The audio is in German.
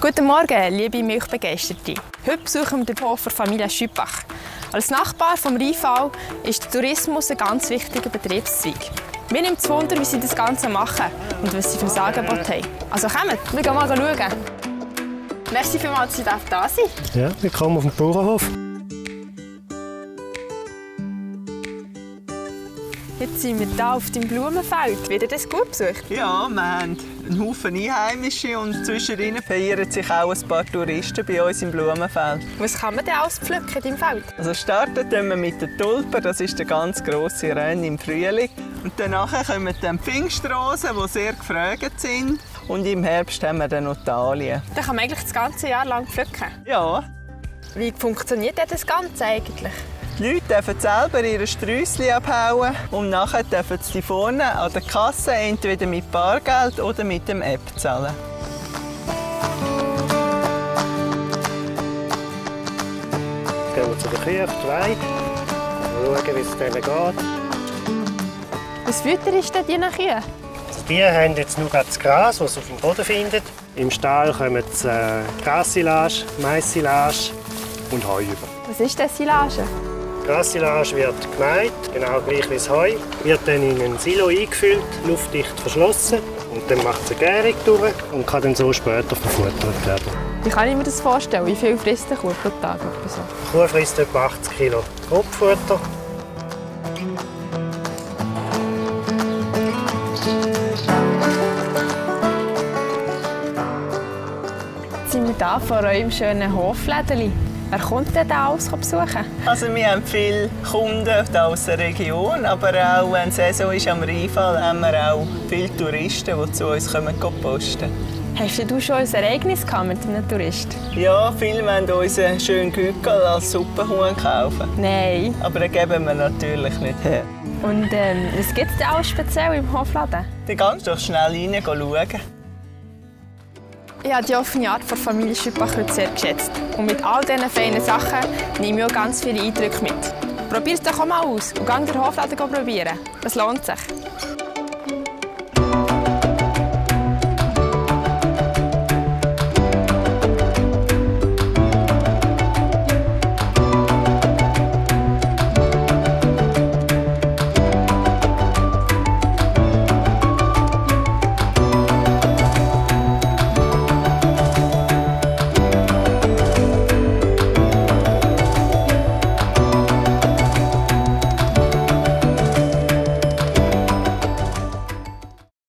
Guten Morgen, liebe Milchbegeisterte. Heute besuchen wir den Hof der Familie Schüpbach. Als Nachbar vom Rheinfall ist der Tourismus ein ganz wichtiger Betriebszweig. Mir nimmt es Wunder, wie sie das Ganze machen und was sie für ein Angebot haben. Also kommt, wir gehen mal schauen. Merci vielmals, dass Sie da sind. Ja, willkommen auf dem Bauernhof. Jetzt sind wir hier auf dem Blumenfeld. Wird das gut besucht? Ja, wir haben einen Haufen Einheimische und zwischendrin verirren sich auch ein paar Touristen bei uns im Blumenfeld. Was kann man denn alles pflücken im Feld? Also starten wir mit der Tulpe, das ist der ganz grosse Renn im Frühling. Und danach kommen dann die Pfingstrosen, die sehr gefragt sind. Und im Herbst haben wir dann noch Dahlia. Da kann man eigentlich das ganze Jahr lang pflücken? Ja. Wie funktioniert das Ganze eigentlich? Die Leute dürfen selber ihre Sträusschen abhauen und nachher dürfen sie vorne an der Kasse entweder mit Bargeld oder mit dem App zahlen. Jetzt gehen wir zu der Kühe, zwei. Schauen, wie es denen geht. Was fütterst du denn Kühe? Also die haben jetzt nur das Gras, das sie auf dem Boden finden. Im Stall kommen Grassilage, Mais-Silage und Heu über. Was ist das Silage? Die Grassilage wird gemäht, genau gleich wie das Heu, wird dann in ein Silo eingefüllt, luftdicht verschlossen und dann macht es eine Gärung durch und kann dann so später verfuttert werden. Wie kann ich mir das vorstellen? Wie viel frisst eine Kuh pro Tag? Die Kuh frisst etwa 80 Kilo Grobfutter. Jetzt sind wir hier vor eurem schönen Hoflädchen. Wer kommt denn da alles besuchen? Also wir haben viele Kunden aus der Region, aber auch wenn die Saison ist am Rheinfall, haben wir auch viele Touristen, die zu uns kommen posten. Hast du schon ein Ereignis mit einem Touristen? Ja, viele wollen uns einen schönen Gückel als Suppenhuhn kaufen. Nein. Aber den geben wir natürlich nicht her. Und was gibt es denn alles speziell im Hofladen? Dann kannst du doch schnell rein schauen. Ich habe die offene Art der Familie Schüpbach heute sehr geschätzt. Und mit all diesen feinen Sachen nehme ich auch ganz viele Eindrücke mit. Probier es doch mal aus und geh den Hofladen probieren. Das lohnt sich.